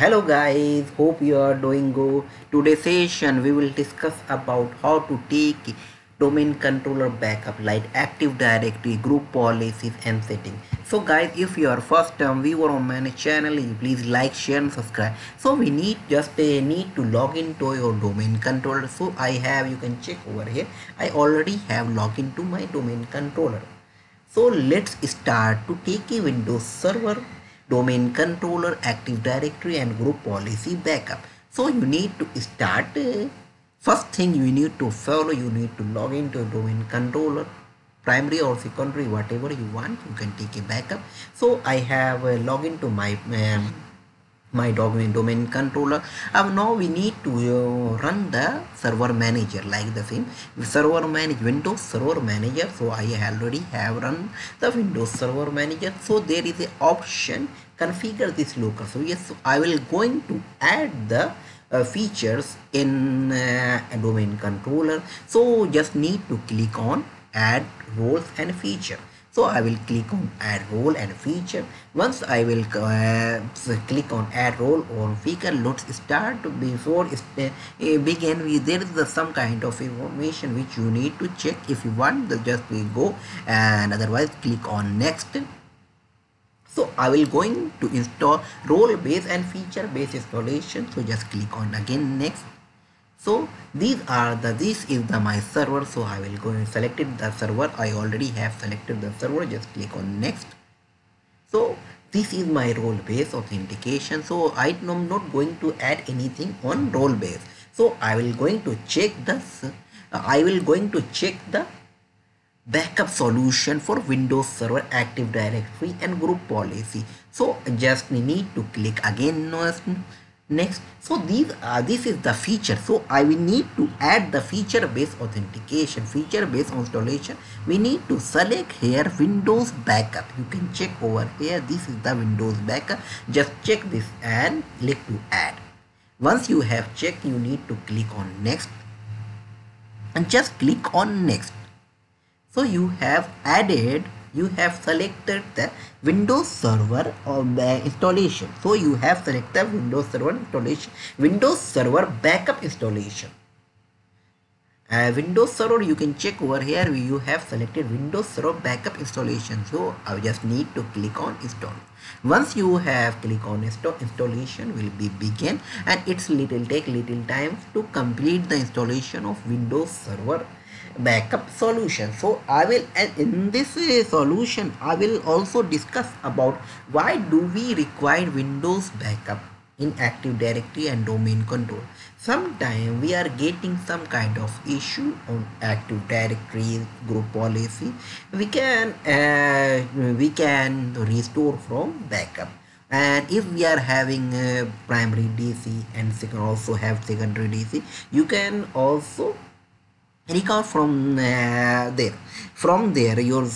Hello guys, hope you are doing good. Today's session we will discuss about how to take domain controller backup like Active Directory, group policies and settings. So guys, if you are first time viewer on my channel, please like, share and subscribe. So we need to log into your domain controller. So you can check over here, I already have logged into my domain controller. So let's start to take a Windows server, domain controller, Active Directory and group policy backup. So you need to start. First thing you need to follow, you need to log into domain controller, primary or secondary, whatever you want, you can take a backup. So I have logged into my domain controller. Now we need to run the server manager, like the same server manage Windows server manager. So I already have run the Windows server manager. So there is a option, configure this local. So yes, so I will going to add the features in a domain controller. So just need to click on add roles and feature. So I will click on add role and feature. Once I will click on add role or feature, let's start. Before begin, there is some kind of information which you need to check. If you want, just go and otherwise click on next. So I will going to install role based and feature based installation. So just click on again next. So this is my server. So I will go and selected the server. I already have selected the server. Just click on next. So this is my role based authentication. So I am not going to add anything on role based. So I will going to check this. I will going to check the backup solution for Windows Server, Active Directory and group policy. So just need to click again next. So this is the feature. So I will need to add the feature based authentication, feature based installation. We need to select here Windows Backup. You can check over here, this is the Windows Backup. Just check this and click to add. Once you have checked, you need to click on next and just click on next. So you have added, you have selected the Windows Server or the installation. So you have selected Windows Server installation, Windows Server backup installation. Windows Server, you can check over here, you have selected Windows Server backup installation. So I just need to click on install. Once you have click on install, installation will be begin and it's take little time to complete the installation of Windows Server backup solution. So I will, and in this solution I will also discuss about why do we require Windows backup in Active Directory and domain control. Sometimes we are getting some kind of issue on Active Directory, group policy. We can restore from backup. And if we are having primary DC and also have secondary DC, you can also recover from there. From there, your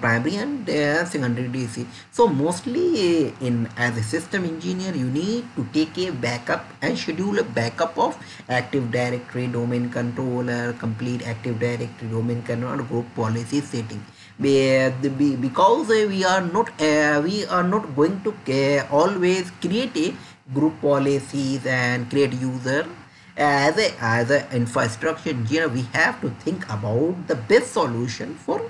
primary and secondary DC. So mostly as a system engineer, you need to take a backup and schedule a backup of Active Directory, domain controller, complete Active Directory, domain controller, group policy setting. Because we are not going to always create a group policies and create user. As a infrastructure engineer, we have to think about the best solution for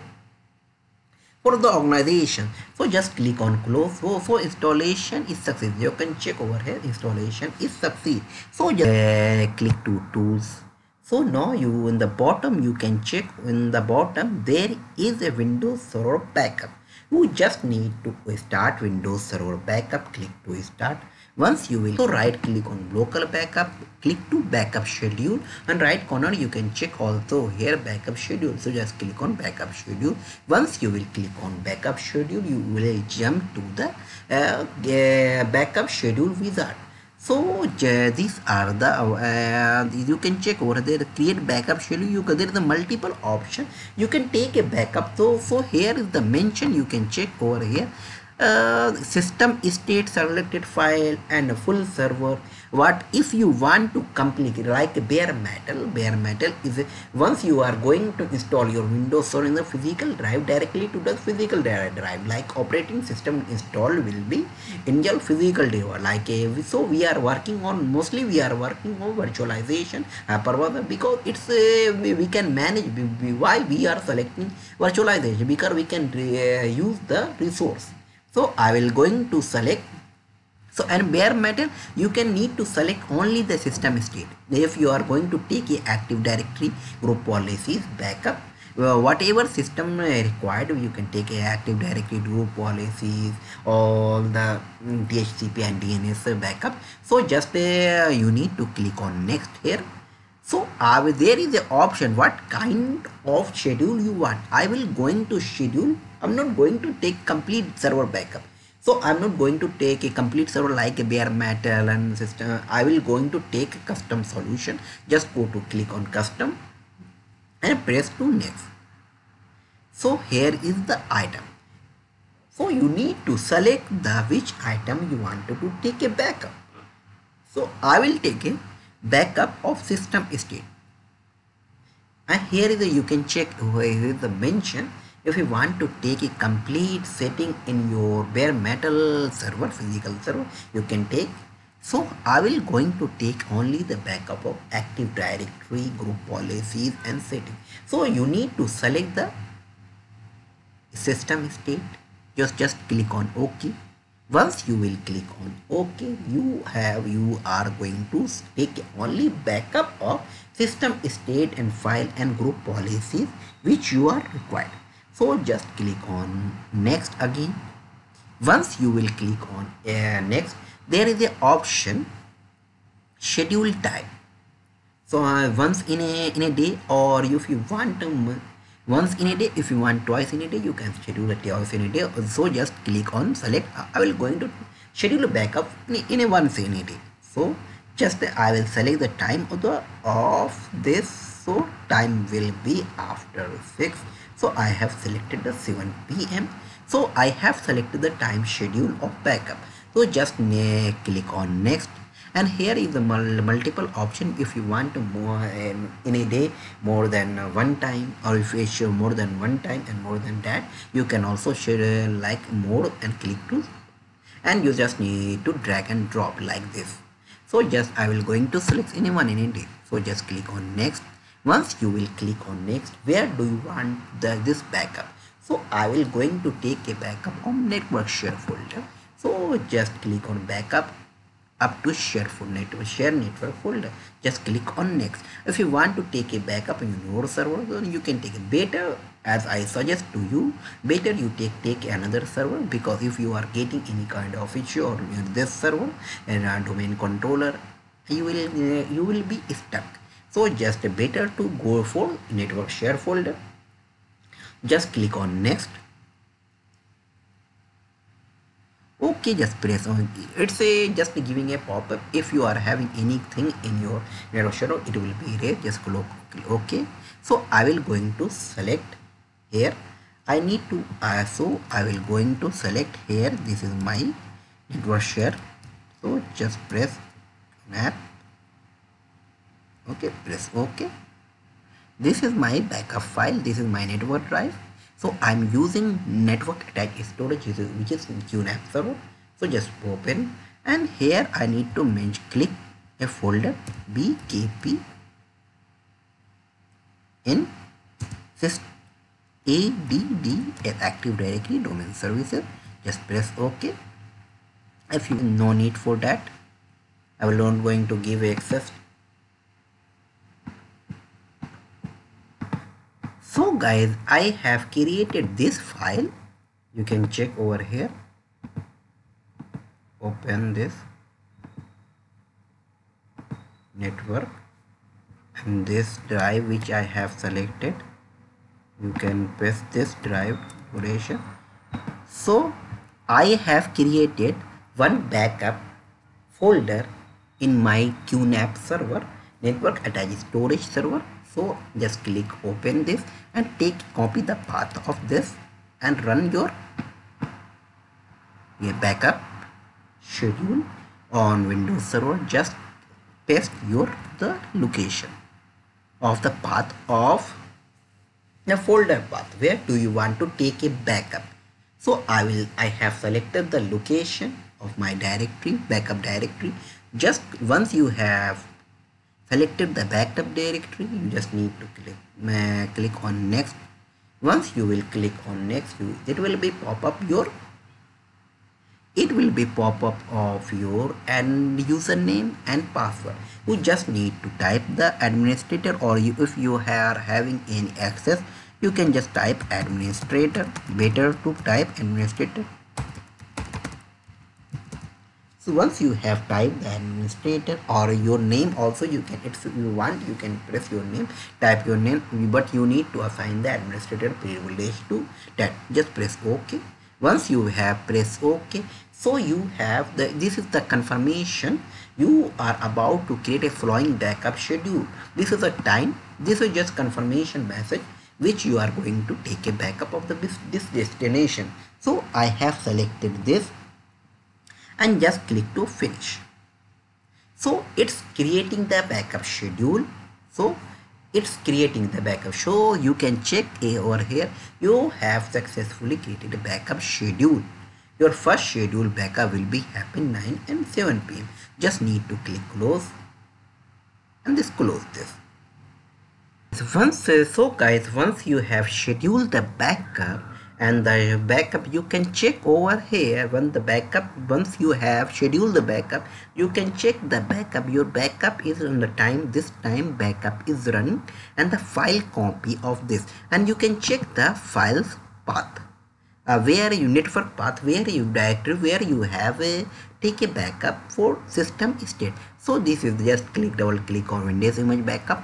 the organization. So just click on close. So installation is succeed. You can check over here, installation is succeed. So just click to tools. So now you in the bottom, you can check in the bottom there is a Windows Server backup. You just need to start Windows Server backup. Click to start. Once you will, so right click on local backup, click to backup schedule, and right corner you can check also here backup schedule. So just click on backup schedule. Once you will click on backup schedule, you will jump to the backup schedule wizard. So these are the you can check over there, create backup schedule. There is a multiple option, you can take a backup. So here is the mention, you can check over here. system state selected file and a full server. What if you want to completely like bare metal? Bare metal is once you are going to install your Windows or in the physical drive directly to the physical drive, like operating system install will be in your physical drive. Like so we are working on mostly we are working on virtualization purpose, because it's we can manage why we are selecting virtualization, because we can use the resource. So I will going to select. So and bare metal you can need to select only the system state. If you are going to take a Active Directory, Group Policies, Backup, whatever system required, you can take a Active Directory, Group Policies, all the DHCP and DNS backup. So just you need to click on next here. So there is a option what kind of schedule you want. I will going to schedule. I'm not going to take complete server backup. So I'm not going to take a complete server like a bare metal and system. I will going to take a custom solution. Just go to click on custom and press to next. So here is the item. So you need to select the which item you want to take a backup. So I will take a backup of system state. And here is the, you can check where is the mention. If you want to take a complete setting in your bare metal server, physical server, you can take. So I will going to take only the backup of Active Directory, Group Policies and setting. So you need to select the system state. Just click on OK. Once you will click on OK, you are going to take only backup of system state and file and group policies which you are required. So just click on next again. Once you will click on next, there is a option schedule type. So once in a day, or if you want once in a day, if you want twice in a day, you can schedule it twice in a day. So just click on select. I will going to schedule a backup in a once in a day. So just I will select the time of this. So time will be after 6. So I have selected the 7 PM. So I have selected the time schedule of backup. So just click on next. And here is the multiple option. If you want to more in a day more than one time, or if you show more than one time and more than that, you can also share like more and click to, and you just need to drag and drop like this. So just I will going to select anyone in a day. So just click on next. Once you will click on next, where do you want this backup? So I will going to take a backup on network share folder. So just click on backup up to share network folder. Just click on next. If you want to take a backup in your server, then you can take a better. As I suggest to you, better you take another server, because if you are getting any kind of issue or in this server and a domain controller, you will be stuck. So just better to go for network share folder. Just click on next. Okay, just press on. It's just giving a pop-up. If you are having anything in your network share, it will be erased. Just click OK. So I will going to select here. I need to so I will going to select here. This is my network share. So just press QNAP. Okay, press OK. This is my backup file. This is my network drive. So I'm using network attack storage, which is QNAP server. So just open, and here I need to click a folder BKP in ADD Active Directory Domain Services. Just press OK. If you no need for that, I will not going to give access. So guys, I have created this file. You can check over here. Open this network and this drive which I have selected. You can press this drive duration. So I have created one backup folder in my QNAP server, network attached storage server. So just click open this and copy the path of this and run your a backup schedule on Windows server, just paste the location of the path of the folder path where do you want to take a backup. So I have selected the location of my directory, backup directory. Just once you have selected the backup directory, you just need to click on next. Once you will click on next, it will be pop up your and username and password. You just need to type the administrator, or if you are having any access, you can just type administrator. Better to type administrator. So once you have typed the administrator or your name also, you can, if you want, you can press your name, type your name, but you need to assign the administrator privilege to that. Just press OK. Once you have pressed OK, so you have this is the confirmation you are about to create a flowing backup schedule. This is a time, this is just confirmation message which you are going to take a backup of this destination. So I have selected this and just click to finish. So it's creating the backup schedule. So it's creating the backup. So you can check over here, you have successfully created a backup schedule. Your first scheduled backup will be happen 9 and 7 p.m. Just need to click close and just close this. So guys, once you have scheduled the backup and the backup, you can check over here when the backup, once you have scheduled the backup, you can check the backup. Your backup is on the time, this time backup is running, and the file copy of this, and you can check the files path, where you network path, where you directory, where you have a take a backup for system state. So this is just double click on Windows image backup,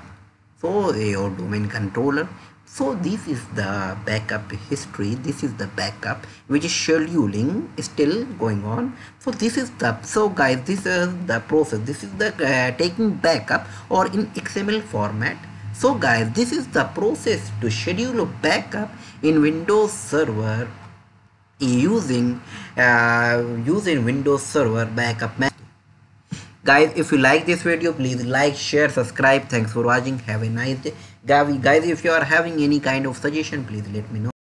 so your domain controller. So this is the backup history, this is the backup which is scheduling still going on. So this is the, so guys, this is the process, this is the taking backup or in XML format. So guys, this is the process to schedule a backup in Windows Server using Windows Server backup. Guys, if you like this video, please like, share, subscribe. Thanks for watching. Have a nice day. Guys, if you are having any kind of suggestion, please let me know.